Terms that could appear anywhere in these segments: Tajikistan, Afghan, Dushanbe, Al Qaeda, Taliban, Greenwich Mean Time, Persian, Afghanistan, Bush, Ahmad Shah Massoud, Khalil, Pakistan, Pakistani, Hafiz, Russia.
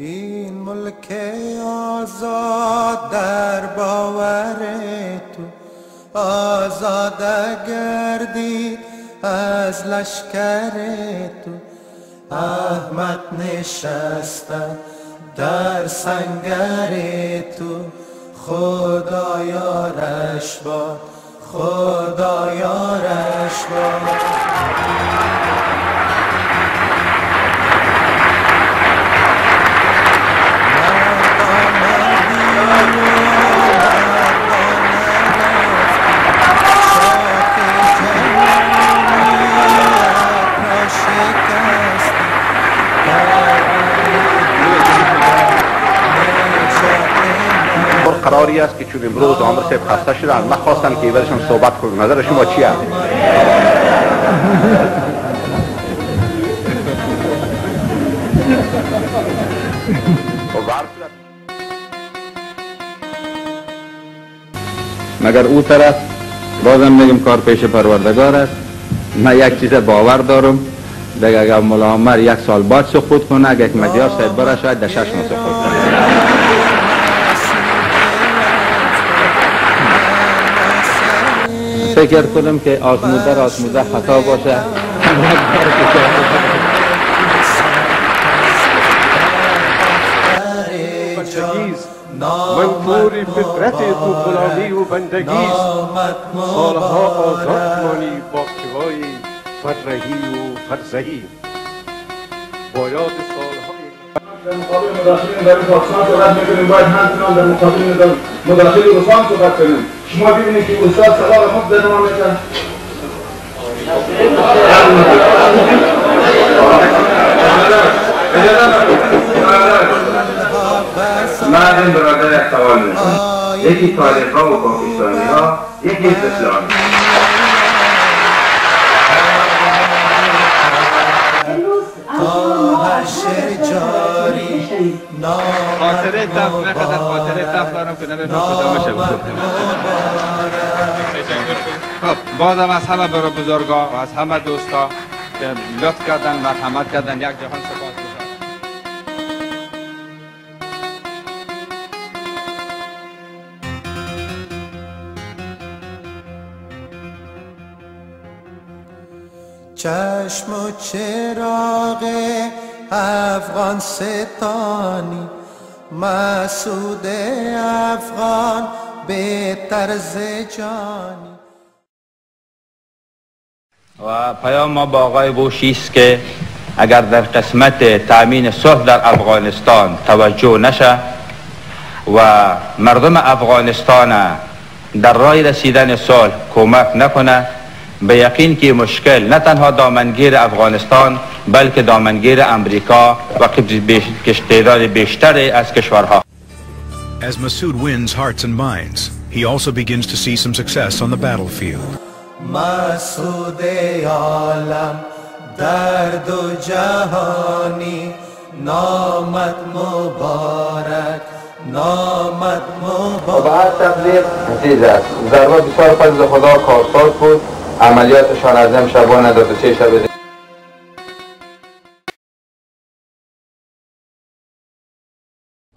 این ملک آزاد در باور تو آزاده گردید از لشکر تو. احمد نشسته در سنگر تو، خدا یارش باد، خدا یارش باد. قراری است که چون امروز عمر صاحب خسته شدن من خواستم که ایورشون صحبت کنم. نظر شما چی است؟ مگر او طرف بازم میگم کار پیش پروردگار است. من یک چیز باور دارم دیگه، اگر مولا عمر یک سال بعد سقوط کنه، اگر یک مجیار صاحب بره شاید در 6 ماه سقوط کنه. فکر کنم که آزموده خطا باشه. منظور فطرت تو غلامی و بندگیست، سالها آزاد مانی با قوای فرهی و فرزهی. با یاد در مقابل مداخله در پاکستان صحبت میکنیم، باید همچنان در مقابل مداخله روسان صحبت کنیم. شما ببینید که استاد صلاح مفت در ما میکن من این برادر احتوال میکنم، یکی طالب ها و پاکستانی ها، یکی اسلامی. خاطره تفت نخدر، خاطره تفت دارم که نبید رو کدامه شد. خب بازم از همه برای بزرگا و از همه دوستا که لطف کردن، مرحمت کردن، یک جهان سپاس بزرگ. چشم و چراغ افغان ستانی، مسعود افغان به طرز جانی. و پیام ما با آقای بوشی است که اگر در قسمت تأمین صلح در افغانستان توجه نشه و مردم افغانستان در راه رسیدن صلح کمک نکنه، به یقین که مشکل نه تنها دامنگیر افغانستان بلکه دامنگیر امریکا و تعداد بیشتری از کشورها. As Massoud wins hearts and minds, he also begins to see some success on the battlefield. مسعود عالم در دو جهانی، نامت مبارک، نامت مبارک. و بعد تبلیغ عزیز است، ضربه بسیار فضل خدا کارساز بود. عملیاتشان از امشبانه دو سه شب.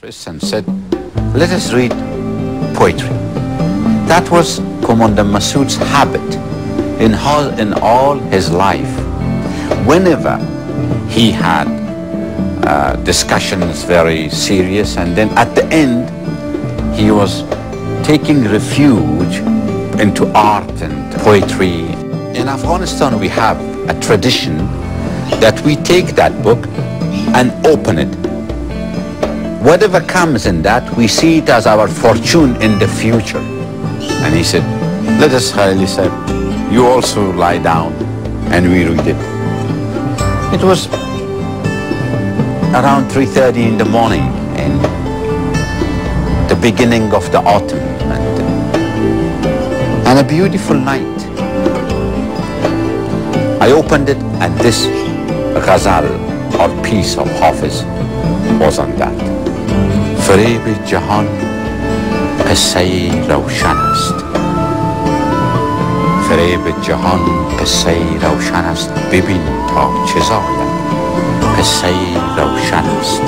Tristan said, let us read poetry. That was Commander Massoud's habit in all his life. Whenever he had discussions very serious, and then at the end he was taking refuge into art and poetry. In Afghanistan we have a tradition that we take that book and open it. Whatever comes in that, we see it as our fortune in the future. And he said, let us, Khalil said, you also lie down and we read it. It was around 3:30 in the morning and the beginning of the autumn and a beautiful night. I opened it and this ghazal or piece of Hafiz was on that. فریب جهان قصه روشن است، فریب جهان قصه روشن است، ببین تا چه زاید قصه روشن است.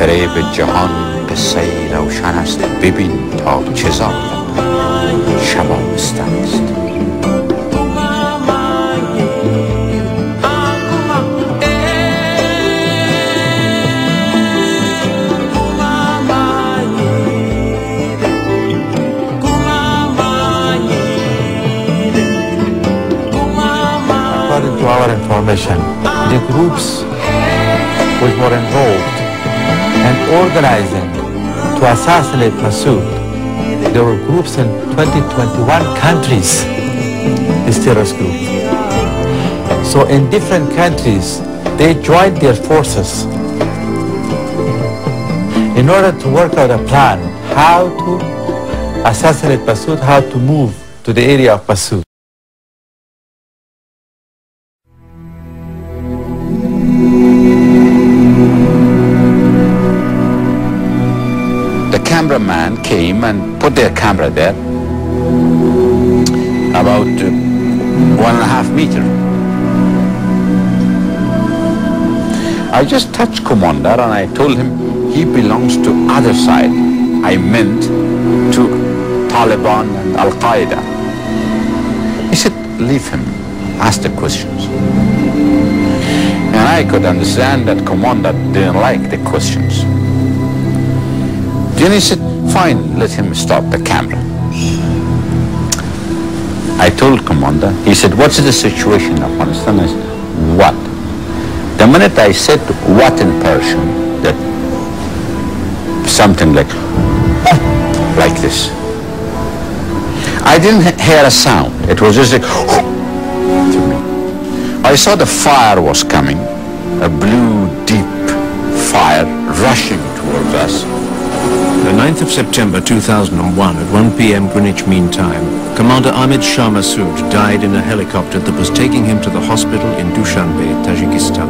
فریب جهان قصه روشن است. ببین تا چه زاغ شبابستن است. According to our information, the groups which were involved and organizing to assassinate Massoud, there were groups in 21 countries, this terrorist group. So in different countries, they joined their forces in order to work out a plan how to assassinate Massoud, how to move to the area of Massoud. Cameraman came and put their camera there, about 1.5 meters. I just touched Commander and I told him he belongs to other side. I meant to Taliban and Al Qaeda. He said, leave him, ask the questions. And I could understand that Commander didn't like the questions. Then he said, fine, let him stop the camera. I told Commander, he said, what's the situation in Afghanistan? I said, what? The minute I said what in Persian, that something like this. I didn't hear a sound. It was just like, to me. I saw the fire was coming, a blue, deep fire rushing towards us. The 9th of September 2001 at 1 p.m. Greenwich Mean Time, Commander Ahmad Shah Massoud died in a helicopter that was taking him to the hospital in Dushanbe, Tajikistan.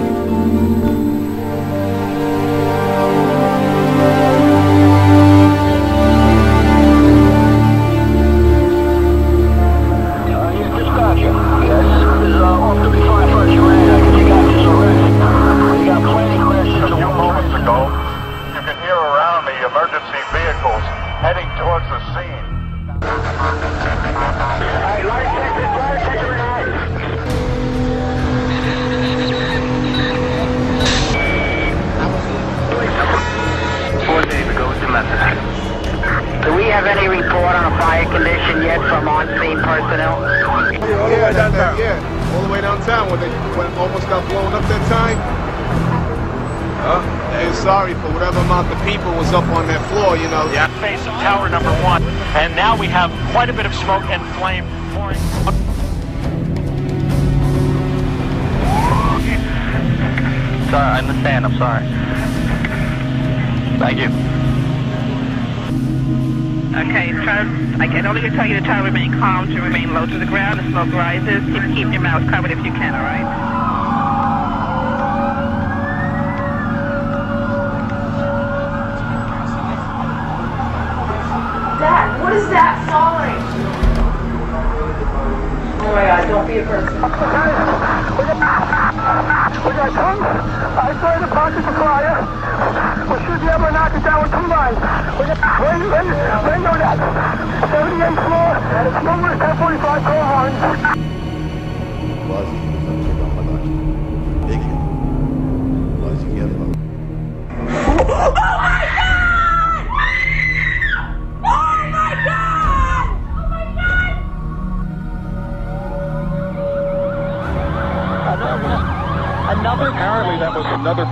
Another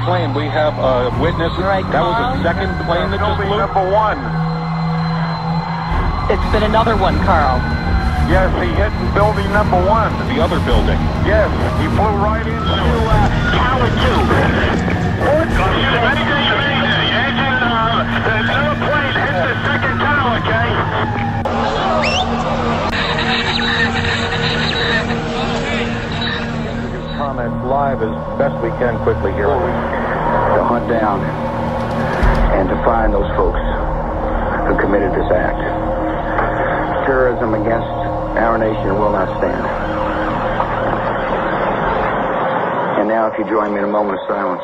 one, Carl. Yes, he hit building number one. The other building. Yes, he flew right into Tower 2. The new plane hit the second tower, okay? Comments live as best we can quickly here. To hunt down and to find those folks who committed this act. Terrorism against our nation will not stand. And now if you join me in a moment of silence.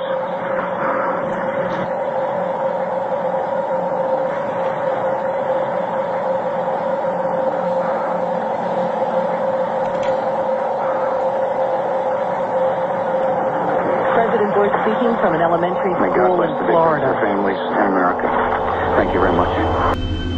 You're speaking from an elementary school in Florida. God bless the victims, their families, and America. Thank you very much.